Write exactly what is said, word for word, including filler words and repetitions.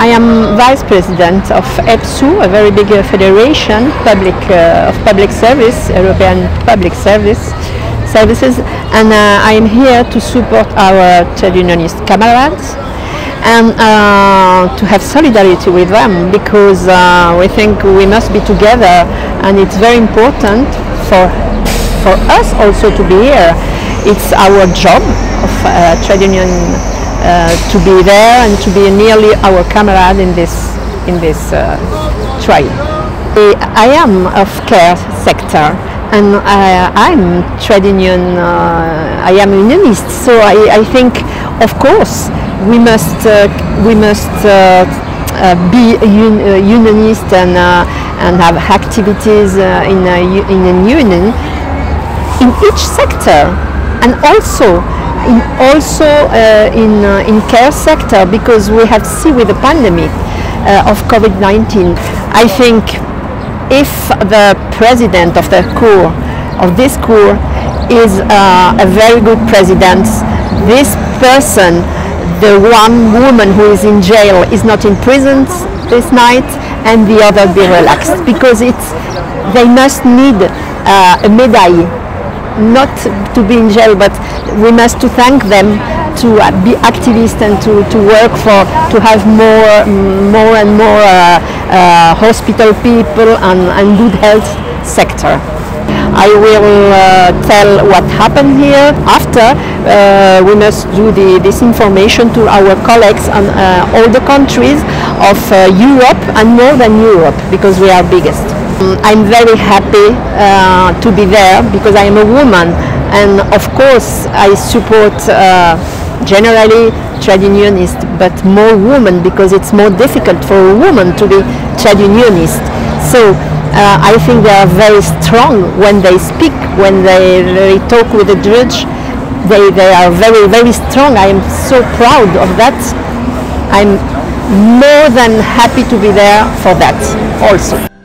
I am vice president of E P S U, a very big uh, federation public, uh, of public service, European public service services, and uh, I am here to support our trade unionist comrades and uh, to have solidarity with them, because uh, we think we must be together, and it's very important for, for us also to be here. It's our job of uh, trade union uh, to be there and to be nearly our comrade in this in this uh, trade. I am of care sector, and I, I'm trade union. Uh, I am unionist, so I, I think, of course, we must uh, we must uh, uh, be un uh, unionist and uh, and have activities uh, in a, in a union in each sector. And also, in, also uh, in, uh, in care sector, because we have seen with the pandemic uh, of COVID nineteen, I think if the president of the Cour, of this Cour, is uh, a very good president, this person, the one woman who is in jail, is not in prison this night, and the other be relaxed, because it's, they must need uh, a médaille. Not to be in jail, but we must to thank them to be activists and to, to work for to have more more and more uh, uh, hospital people and, and good health sector. I will uh, tell what happened here. After uh, we must do the, this information to our colleagues on uh, all the countries of uh, Europe and Northern Europe, because we are biggest. I'm very happy uh, to be there, because I am a woman, and of course I support uh, generally trade unionist, but more women, because it's more difficult for a woman to be trade unionist. So uh, I think they are very strong when they speak, when they, they talk with the judge. They, they are very, very strong. I am so proud of that. I'm more than happy to be there for that also.